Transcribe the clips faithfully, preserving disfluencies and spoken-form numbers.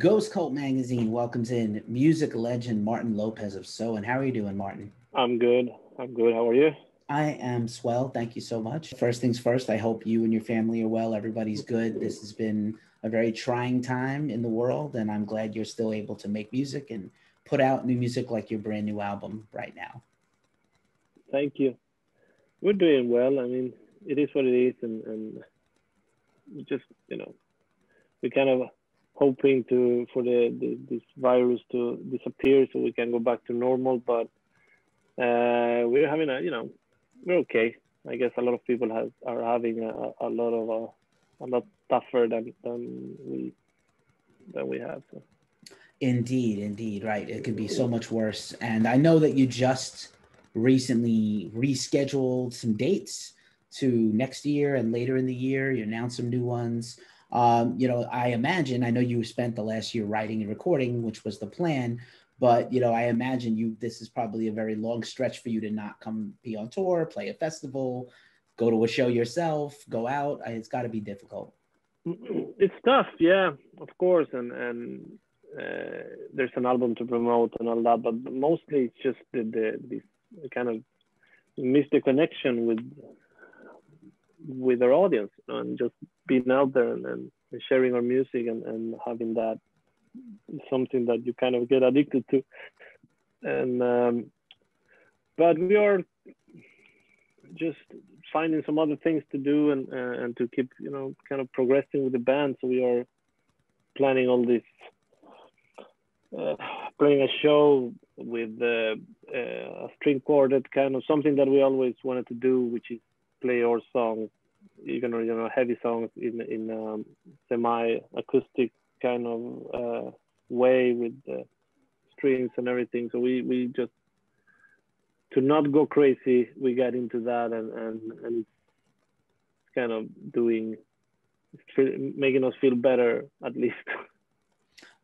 Ghost Cult Magazine welcomes in music legend Martin Lopez of Soen. How are you doing, Martin? I'm good. I'm good. How are you? I am swell. Thank you so much. First things first, I hope you and your family are well. Everybody's good. This has been a very trying time in the world, and I'm glad you're still able to make music and put out new music like your brand new album right now. Thank you. We're doing well. I mean, it is what it is, and, and we just, you know, we kind of hoping to for the, the this virus to disappear so we can go back to normal, but uh, we're having a, you know, we're okay. I guess a lot of people have, are having a, a lot of, a, a lot tougher than, than, we, than we have. So. Indeed, indeed, right. It could be so much worse. And I know that you just recently rescheduled some dates to next year and later in the year. You announced some new ones. Um, you know, I imagine, I know you spent the last year writing and recording, which was the plan, but, you know, I imagine you, this is probably a very long stretch for you to not come be on tour, play a festival, go to a show yourself, go out. It's got to be difficult. It's tough. Yeah, of course. And, and uh, there's an album to promote and all that, but mostly it's just the, the, the kind of miss the connection with, with our audience, you know, and just being out there and, and sharing our music and, and having that something that you kind of get addicted to. And um, but we are just finding some other things to do and uh, and to keep, you know, kind of progressing with the band. So we are planning all this, uh, playing a show with uh, uh, a string quartet, kind of something that we always wanted to do, which is play our songs, even you know heavy songs in in um, semi-acoustic kind of uh, way with the strings and everything. So we we just to not go crazy, we got into that and and and kind of doing making us feel better at least.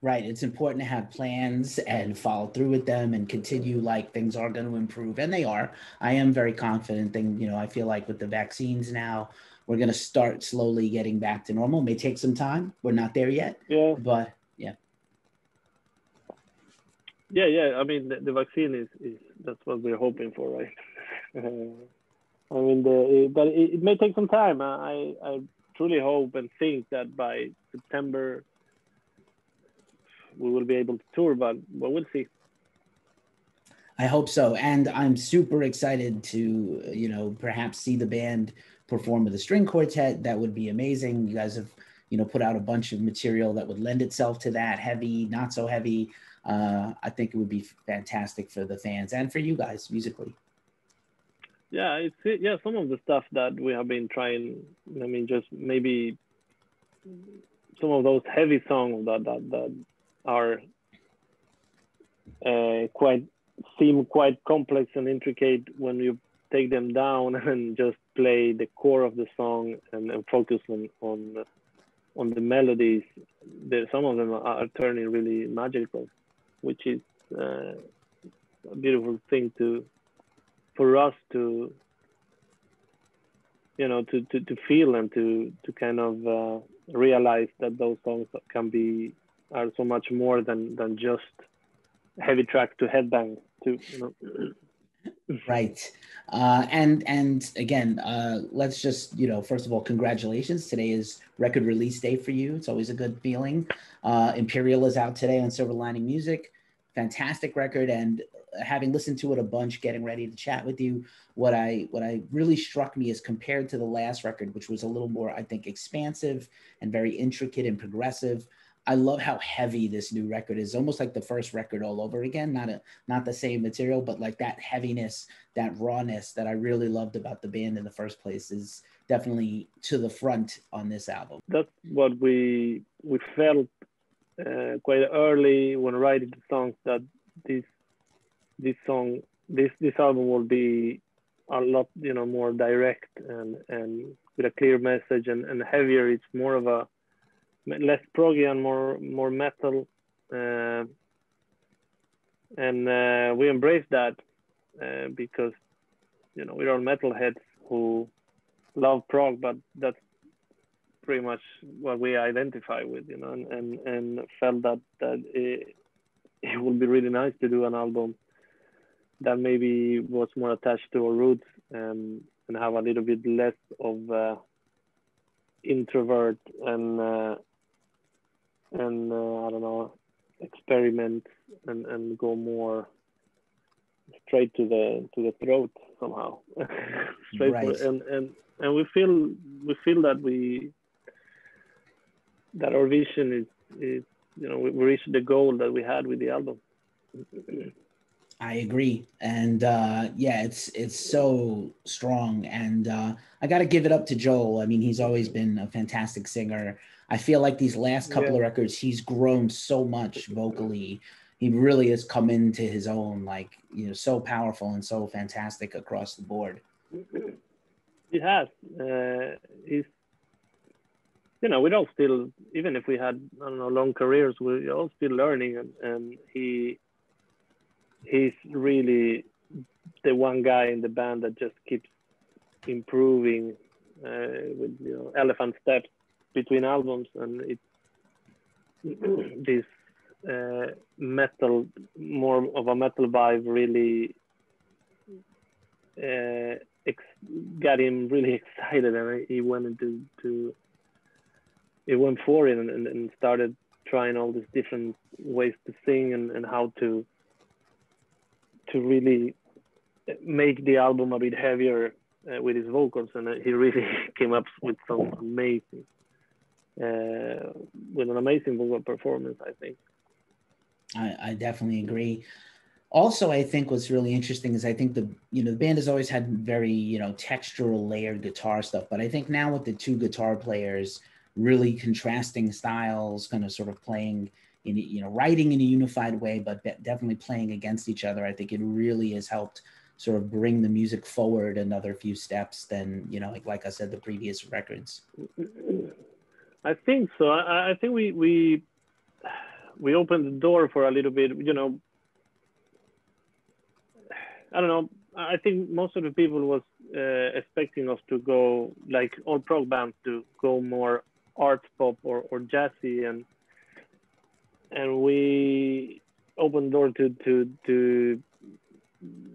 Right. It's important to have plans and follow through with them and continue, like things are going to improve. And they are. I am very confident. Thing, you know, I feel like with the vaccines now, we're going to start slowly getting back to normal. It may take some time. We're not there yet. Yeah. But yeah. Yeah, yeah. I mean, the, the vaccine is, is, that's what we're hoping for, right? I mean, the, it, but it, it may take some time. I, I truly hope and think that by September, we will be able to tour, but, but we'll see. I hope so. And I'm super excited to, you know, perhaps see the band perform with a string quartet. That would be amazing. You guys have, you know, put out a bunch of material that would lend itself to that, heavy, not so heavy. Uh, I think it would be fantastic for the fans and for you guys musically. Yeah, it's, yeah, some of the stuff that we have been trying, I mean, just maybe some of those heavy songs that, that, that, are uh, quite seem quite complex and intricate when you take them down and just play the core of the song and, and focus on, on on the melodies. There, some of them are turning really magical, which is uh, a beautiful thing to for us to you know to to, to feel and to to kind of uh, realize that those songs can be. Are so much more than than just heavy track to headbang to, you know. Right. Uh, and and again, uh, let's just, you know, first of all, congratulations. Today is record release day for you. It's always a good feeling. Uh, Imperial is out today on Silver Lining Music. Fantastic record. And having listened to it a bunch, getting ready to chat with you, what I what I really struck me is compared to the last record, which was a little more, I think, expansive and very intricate and progressive. I love how heavy this new record is, almost like the first record all over again, not a, not the same material, but like that heaviness, that rawness that I really loved about the band in the first place is definitely to the front on this album. That's what we, we felt uh, quite early when writing the songs, that this, this song, this, this album will be a lot, you know, more direct and, and with a clear message and, and heavier. It's more of a, less proggy and more more metal, uh, and uh, we embrace that uh, because you know we're all metalheads who love prog, but that's pretty much what we identify with, you know, and, and, and felt that, that it, it would be really nice to do an album that maybe was more attached to our roots and, and have a little bit less of uh, introvert and, uh, and uh, I don't know, experiment and, and go more straight to the to the throat somehow. straight right. to, and, and and we feel we feel that we that our vision is, is you know we reached the goal that we had with the album. I agree, and uh, yeah, it's it's so strong, and uh, I got to give it up to Joel. I mean, he's always been a fantastic singer. I feel like these last couple yeah. of records, he's grown so much vocally. He really has come into his own, like, you know, so powerful and so fantastic across the board. He has. Uh, he's, you know, we don't still, even if we had, I don't know, long careers, we're all still learning. And, and he, he's really the one guy in the band that just keeps improving uh, with, you know, elephant steps between albums. And it's this, Uh, metal, more of a metal vibe, really uh, ex got him really excited, and he wanted to, to he went for it and, and started trying all these different ways to sing and, and how to to really make the album a bit heavier uh, with his vocals, and he really came up with some amazing uh, with an amazing vocal performance, I think. I, I definitely agree. Also, I think what's really interesting is I think the, you know, the band has always had very, you know, textural layered guitar stuff. But I think now with the two guitar players really contrasting styles, kind of sort of playing in, you know, writing in a unified way, but definitely playing against each other. I think it really has helped sort of bring the music forward another few steps than, you know, like, like I said, the previous records. I think so. I, I think we, we, we opened the door for a little bit, you know, I don't know. I think most of the people was uh, expecting us to go, like all prog bands, to go more art pop or, or jazzy. And and we opened the door to, to, to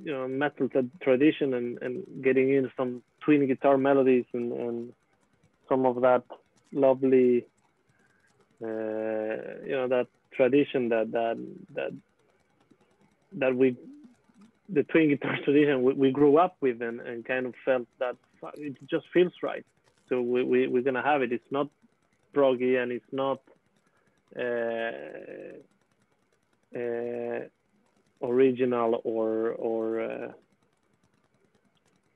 you know, metal tradition and, and getting in some twin guitar melodies and, and some of that lovely, uh, you know, that tradition that that that that we the twin guitar tradition we, we grew up with and, and kind of felt that it just feels right, so we, we we're gonna have it. It's not proggy and it's not uh, uh, original or or uh,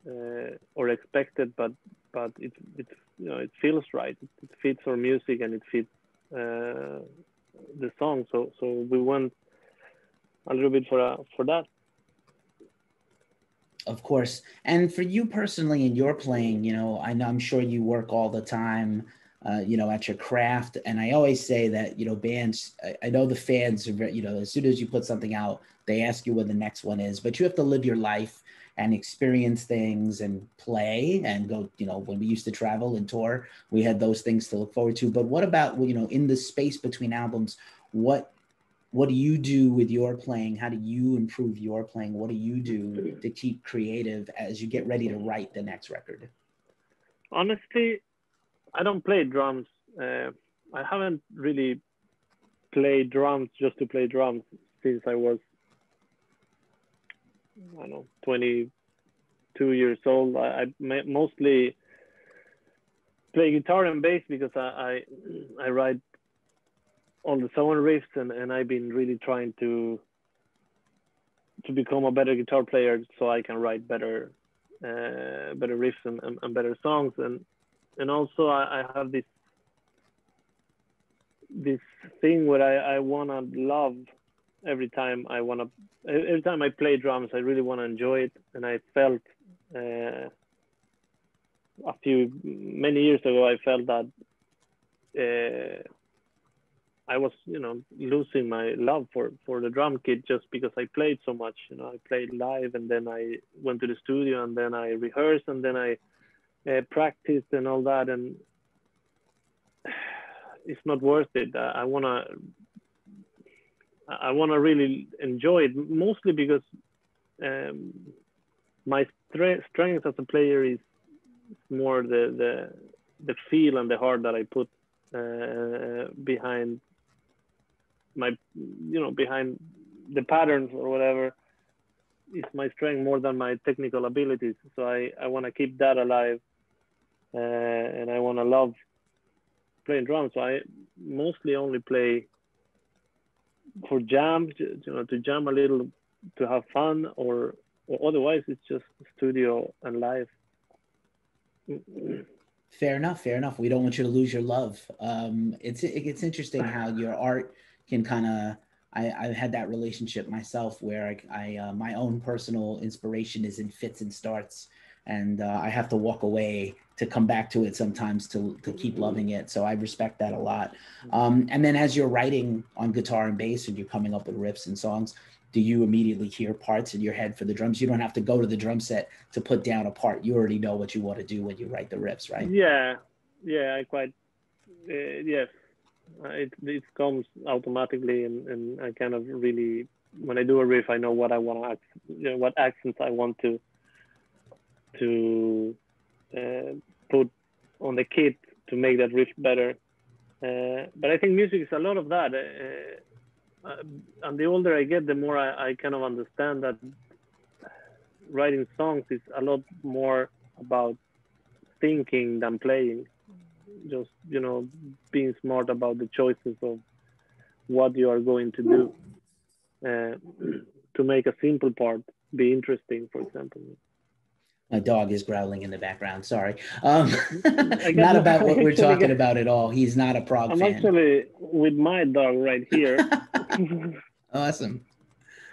uh, or expected, but but it it you know it feels right. It, it fits our music and it fits uh, the song, so so we went a little bit for uh, for that, of course. And for you personally in your playing, you know, I know I'm sure you work all the time, uh, you know, at your craft. And I always say that, you know, bands, I, I know the fans, you know, as soon as you put something out, they ask you what the next one is, but you have to live your life and experience things and play and go, you know, when we used to travel and tour, we had those things to look forward to. But what about, you know, in the space between albums, what what do you do with your playing? How do you improve your playing? What do you do to keep creative as you get ready to write the next record? Honestly, I don't play drums. Uh, I haven't really played drums just to play drums since I was, I don't know, twenty-two years old. I, I mostly play guitar and bass because I I, I write all the Soen riffs, and, and I've been really trying to to become a better guitar player so I can write better uh, better riffs and, and, and better songs. And and also I, I have this this thing where I, I wanna love. Every time I want to, every time I play drums, I really want to enjoy it. And I felt uh, a few many years ago, I felt that uh, I was, you know, losing my love for for the drum kit just because I played so much. You know, I played live, and then I went to the studio, and then I rehearsed, and then I uh, practiced, and all that. And it's not worth it. I wanna, I wanna really enjoy it, mostly because um, my strength as a player is more the the the feel and the heart that I put uh, behind my, you know, behind the patterns or whatever. It's my strength more than my technical abilities. So I, I want to keep that alive, uh, and I want to love playing drums. So I mostly only play for jams, you know, to jam a little, to have fun, or, or otherwise it's just studio and live. Fair enough, fair enough. We don't want you to lose your love. Um, it's, it's interesting how your art can kind of, I, I've had that relationship myself, where I, I uh, my own personal inspiration is in fits and starts, and uh, I have to walk away to come back to it sometimes to, to keep loving it. So I respect that a lot. Um, and then as you're writing on guitar and bass and you're coming up with riffs and songs, do you immediately hear parts in your head for the drums? You don't have to go to the drum set to put down a part. You already know what you want to do when you write the riffs, right? Yeah, yeah, I quite, uh, yes. It, it comes automatically, and, and I kind of really, when I do a riff, I know what I want to, act, you know, what accents I want to to uh, put on the kit to make that riff better. Uh, but I think music is a lot of that. Uh, and the older I get, the more I, I kind of understand that writing songs is a lot more about thinking than playing. Just, you know, being smart about the choices of what you are going to do uh, to make a simple part be interesting, for example. My dog is growling in the background, sorry. Um, not about what we're talking about at all. He's not a prog I'm fan. I'm actually with my dog right here. Awesome.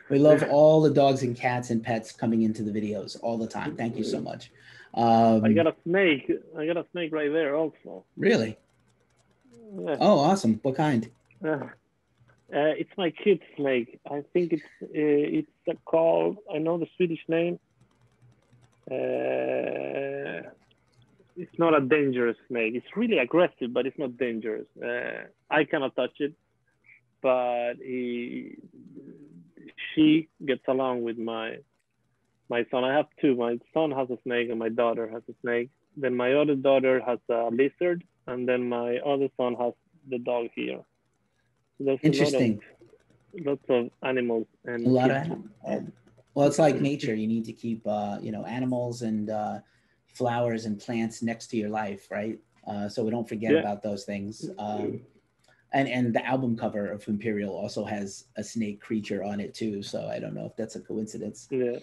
We love all the dogs and cats and pets coming into the videos all the time. Thank you so much. Um, I got a snake. I got a snake right there also. Really? Yeah. Oh, awesome. What kind? Uh, uh, it's my kid's snake. I think it's uh, it's a called, I know the Swedish name. Uh, it's not a dangerous snake. It's really aggressive, but it's not dangerous. Uh, I cannot touch it, but he, she gets along with my My son. I have two. My son has a snake and my daughter has a snake. Then my other daughter has a lizard, and then my other son has the dog here. So that's interesting. A lot of, lots of animals. And a lot of animals. Well, it's like nature. You need to keep, uh, you know, animals and uh, flowers and plants next to your life, right? Uh, so we don't forget yeah. about those things. Um, and and the album cover of Imperial also has a snake creature on it too. So I don't know if that's a coincidence. Yeah.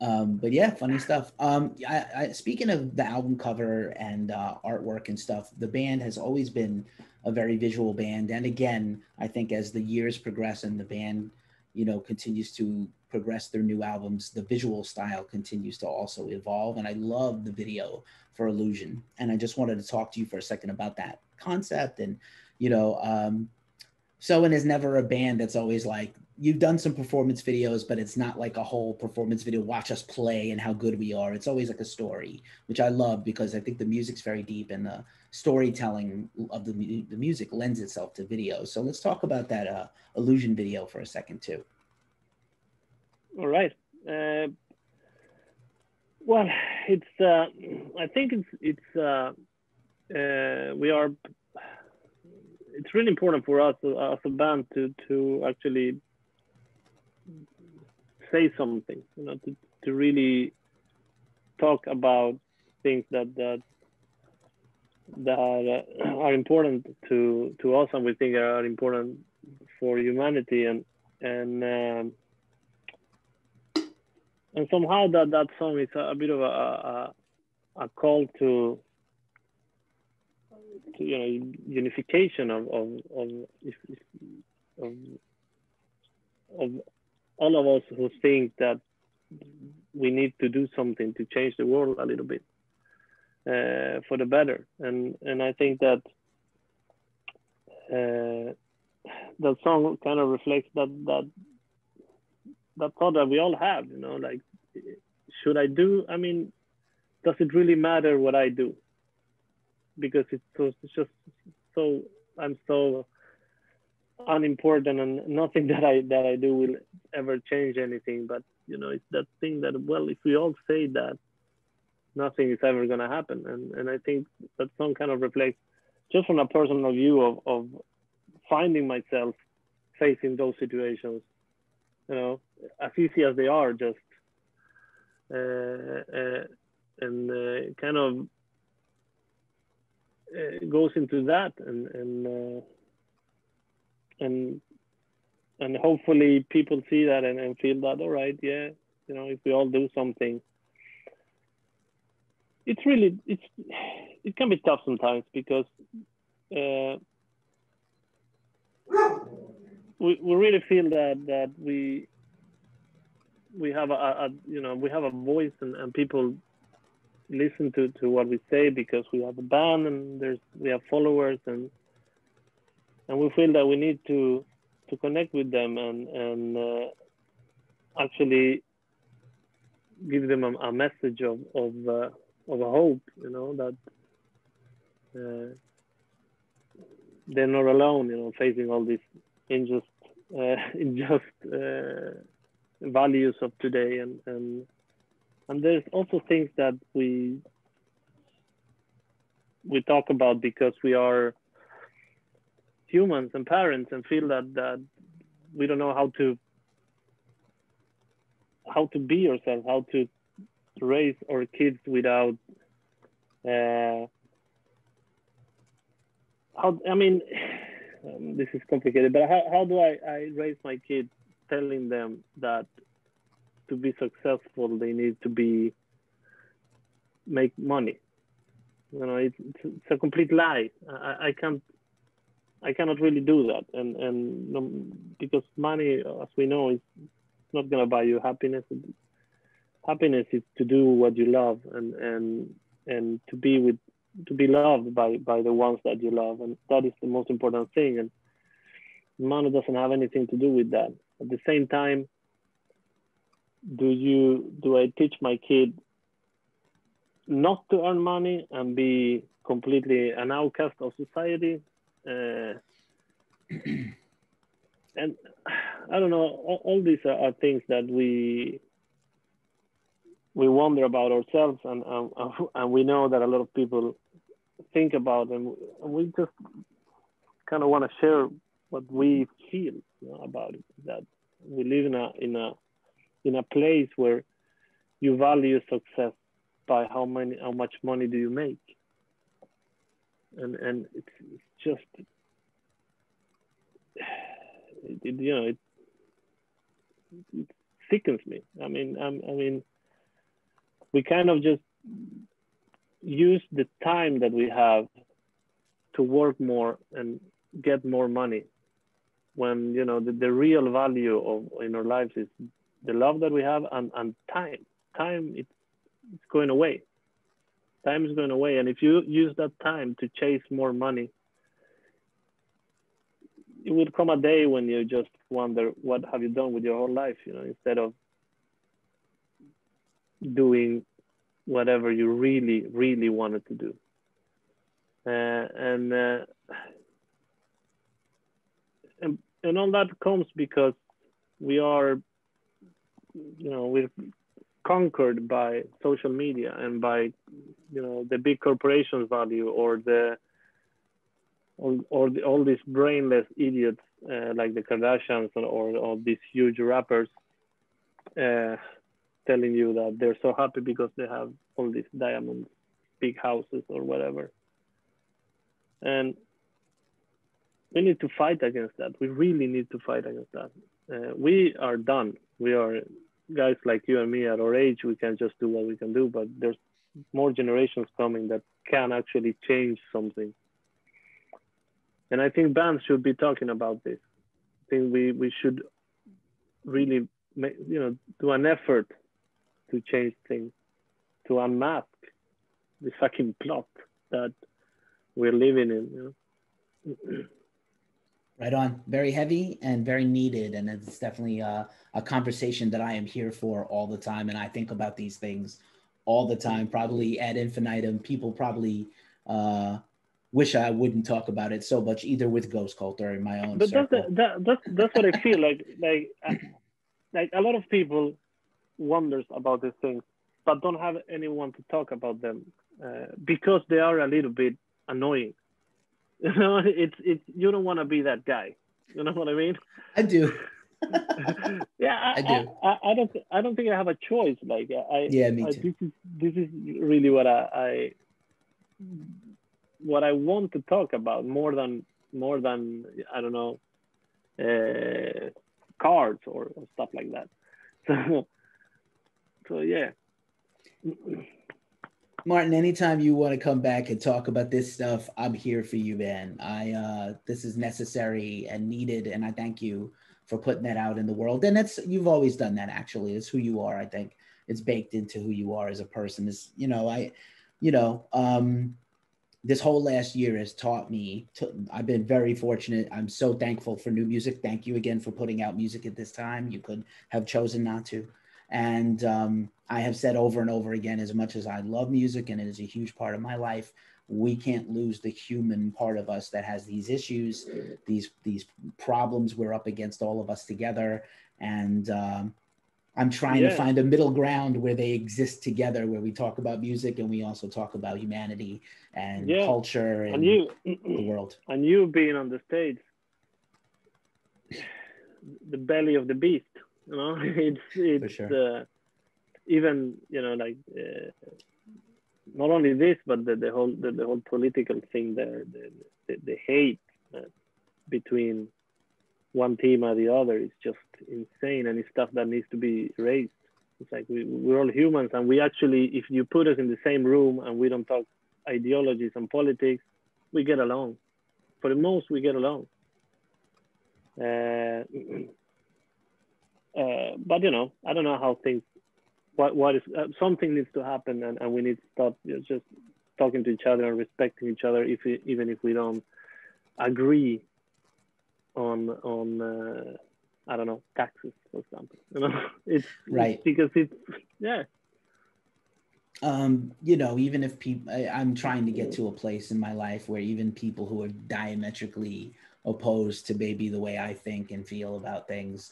Um, but yeah, funny stuff. Um, I, I, speaking of the album cover and uh, artwork and stuff, the band has always been a very visual band. And again, I think as the years progress and the band, you know, continues to progress their new albums, the visual style continues to also evolve. And I love the video for Illusion. And I just wanted to talk to you for a second about that concept. And, you know, um, Soen is never a band that's always like, you've done some performance videos, but it's not like a whole performance video, watch us play and how good we are. It's always like a story, which I love, because I think the music's very deep and the storytelling of the, the music lends itself to video. So let's talk about that uh, Illusion video for a second too. All right. Uh, well, it's, uh, I think it's, it's uh, uh, we are, it's really important for us uh, as a band to, to actually say something, you know, to, to really talk about things that that that uh, are important to to us, and we think are important for humanity, and and um, and somehow that that song is a, a bit of a, a a call to, to you know, unification of of of, of, of all of us who think that we need to do something to change the world a little bit uh, for the better. And and I think that uh, that song kind of reflects that that that thought that we all have, you know, like, should I do, I mean, does it really matter what I do? because it's, so, it's just so, I'm so unimportant, and nothing that I that I do will ever change anything. But you know, it's that thing that, well, if we all say that, nothing is ever gonna happen. And and I think that song kind of reflects, just from a personal view of of finding myself facing those situations, you know, as easy as they are, just uh, uh, and uh, kind of uh, goes into that, and and. Uh, and and hopefully people see that and, and feel that, all right, yeah, you know, if we all do something. It's really, it's it can be tough sometimes, because uh, we, we really feel that that we we have a, a you know, we have a voice, and, and people listen to to what we say, because we have a band and there's we have followers, and And we feel that we need to to connect with them, and and uh, actually give them a, a message of of uh, of a hope, you know, that uh, they're not alone, you know, facing all these unjust uh, unjust uh, values of today, and and and there's also things that we we talk about because we are humans and parents, and feel that that we don't know how to how to be ourselves, how to raise our kids without uh, how I mean um, this is complicated, but how, how do I, I raise my kids telling them that to be successful they need to be make money? You know, it's, it's a complete lie. I, I can't I cannot really do that, and and um, because money, as we know, is not gonna buy you happiness. Happiness is to do what you love, and and and to be with, to be loved by by the ones that you love, and that is the most important thing. And money doesn't have anything to do with that. At the same time, do you do I teach my kid not to earn money and be completely an outcast of society? Uh, and I don't know, all, all these are, are things that we we wonder about ourselves, and um, and we know that a lot of people think about, and we just kind of want to share what we feel, you know, about it, that we live in a in a in a place where you value success by how many how much money do you make. And and it's, it's just, it, it, you know, it, it sickens me. I mean, I'm, I mean, we kind of just use the time that we have to work more and get more money, when, you know, the, the real value of in our lives is the love that we have, and, and time. Time, it's, it's going away. Time is going away, and if you use that time to chase more money, it will come a day when you just wonder, what have you done with your whole life, you know, instead of doing whatever you really, really wanted to do. Uh, and, uh, and, and all that comes because we are, you know, we're conquered by social media, and by, you know, the big corporations value, or the or, or the, all these brainless idiots uh, like the Kardashians, or, or, or these huge rappers uh, telling you that they're so happy because they have all these diamonds, big houses, or whatever. And we need to fight against that. We really need to fight against that. Uh, we are done. We are guys like you and me at our age, we can just do what we can do, but there's more generations coming that can actually change something. And I think bands should be talking about this. I think we, we should really make, you know, do an effort to change things, to unmask the fucking plot that we're living in. You know? Right on. Very heavy and very needed. And it's definitely a, a conversation that I am here for all the time. And I think about these things all the time, probably ad infinitum. People probably Uh, wish I wouldn't talk about it so much, either with Ghost Cult or in my own But circle. That's, that, that's, that's what I feel like. Like, like a lot of people wonders about these things, but don't have anyone to talk about them uh, because they are a little bit annoying. You know, it's it's you don't want to be that guy. You know what I mean? I do. yeah, I, I do. I, I don't. I don't think I have a choice. Like, I. Yeah, me I, too. This is this is really what I, I what I want to talk about more than more than I don't know, uh, cards or, or stuff like that. So, so yeah. Martin, anytime you want to come back and talk about this stuff, I'm here for you, man. I uh, this is necessary and needed, and I thank you for putting that out in the world. And that's you've always done that. Actually, it's who you are. I think it's baked into who you are as a person. Is you know, I, you know, um, this whole last year has taught me. To, I've been very fortunate. I'm so thankful for new music. Thank you again for putting out music at this time. You could have chosen not to. And um, I have said over and over again, as much as I love music and it is a huge part of my life, we can't lose the human part of us that has these issues, these these problems we're up against, all of us together. And um, I'm trying yeah. to find a middle ground where they exist together, where we talk about music and we also talk about humanity and yeah. culture and, and you, the world. And you being on the stage, the belly of the beast. You know, it's it's sure. uh, even you know like uh, not only this, but the, the whole the, the whole political thing there, the the, the hate uh, between one team or the other is just insane, and it's stuff that needs to be erased. It's like we we're all humans, and we actually, if you put us in the same room and we don't talk ideologies and politics, we get along. For the most, we get along. Uh, Uh, but you know, I don't know how things. What what is uh, something needs to happen, and, and we need to stop you know, just talking to each other and respecting each other, if we, even if we don't agree on on uh, I don't know, taxes, for example. You know, it's right it's because it's yeah. Um, you know, even if people, I'm trying to get to a place in my life where even people who are diametrically opposed to maybe the way I think and feel about things,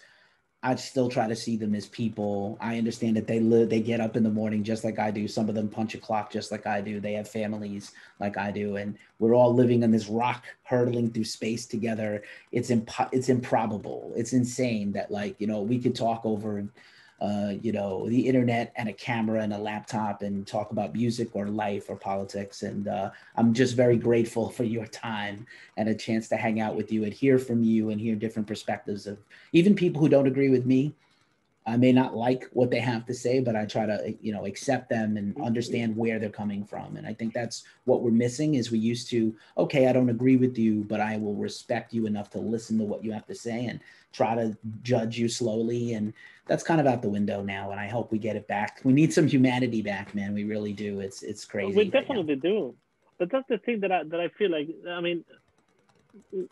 I still try to see them as people. I understand that they live, they get up in the morning just like I do. Some of them punch a clock just like I do. They have families like I do. And we're all living on this rock hurtling through space together. It's impo- it's improbable. It's insane that, like, you know, we could talk over, uh, you know, the internet and a camera and a laptop and talk about music or life or politics. And uh, I'm just very grateful for your time and a chance to hang out with you and hear from you and hear different perspectives of even people who don't agree with me. I may not like what they have to say, but I try to, you know, accept them and understand where they're coming from. And I think that's what we're missing is we used to, okay, I don't agree with you, but I will respect you enough to listen to what you have to say and try to judge you slowly. And that's kind of out the window now. And I hope we get it back. We need some humanity back, man. We really do. It's it's crazy. We definitely yeah. do. But that's the thing that I, that I feel like, I mean,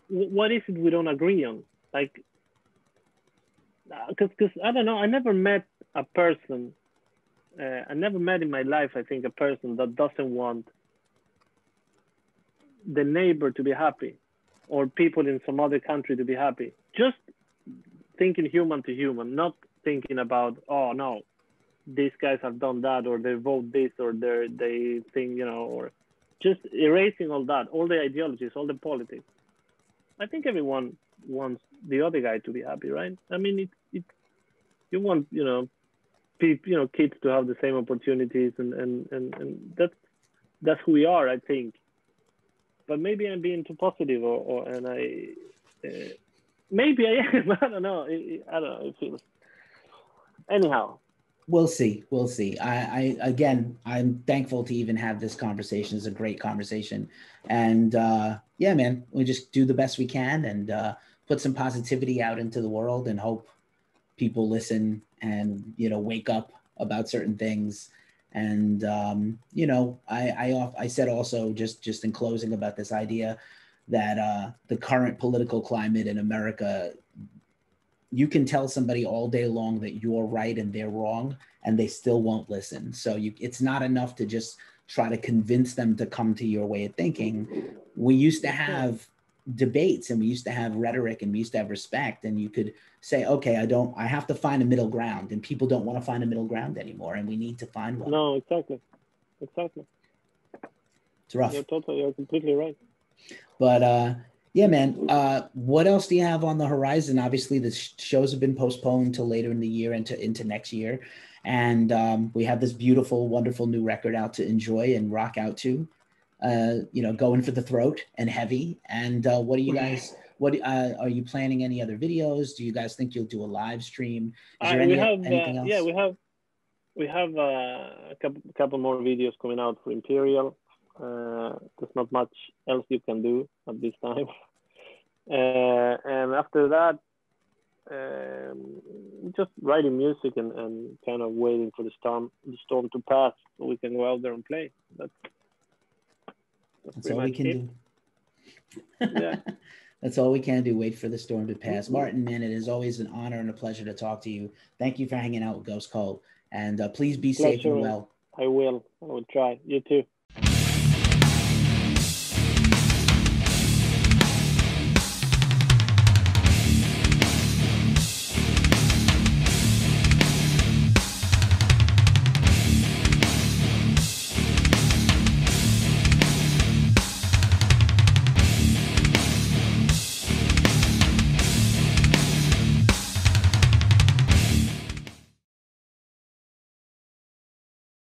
what is it we don't agree on? Like, because I don't know, I never met a person, uh, I never met in my life, I think, a person that doesn't want the neighbor to be happy or people in some other country to be happy. Just thinking human to human, not thinking about, oh, no, these guys have done that or they vote this or they they think, you know, or just erasing all that, all the ideologies, all the politics. I think everyone wants the other guy to be happy, right? I mean, it, it you want, you know, people, you know, kids to have the same opportunities, and and and, and that's that's who we are, I think. But maybe I'm being too positive, or, or and I uh, maybe I am. I don't know. It, I don't know. It feels anyhow. We'll see. We'll see. I, I again, I'm thankful to even have this conversation. It's a great conversation, and uh, yeah, man, we just do the best we can, and. Uh, put some positivity out into the world and hope people listen and, you know, wake up about certain things. And, um, you know, I, I, off, I said also just, just in closing about this idea that uh, the current political climate in America, you can tell somebody all day long that you're right and they're wrong, and they still won't listen. So you, it's not enough to just try to convince them to come to your way of thinking. We used to have debates and we used to have rhetoric and we used to have respect, and you could say, okay, I don't, I have to find a middle ground, and people don't want to find a middle ground anymore, and we need to find one. No, exactly. Exactly. It's rough. You're totally, you're completely right. But uh, yeah, man, uh, what else do you have on the horizon? Obviously, the sh shows have been postponed till later in the year and to, into next year. And um, we have this beautiful, wonderful new record out to enjoy and rock out to. Uh, you know, going for the throat and heavy. And uh, what do you guys, what uh, are you planning any other videos? Do you guys think you'll do a live stream? Is there uh, any, we have, anything uh, else? Yeah, we have, we have uh, a couple, couple more videos coming out for Imperial. Uh, there's not much else you can do at this time. Uh, and after that, um, just writing music and, and kind of waiting for the storm, the storm to pass so we can go out there and play. That's That's, That's all we can it. do. Yeah. That's all we can do. Wait for the storm to pass. Martin, man, it is always an honor and a pleasure to talk to you. Thank you for hanging out with Ghost Cult. And uh, please be pleasure. safe and well. I will. I will try. You too.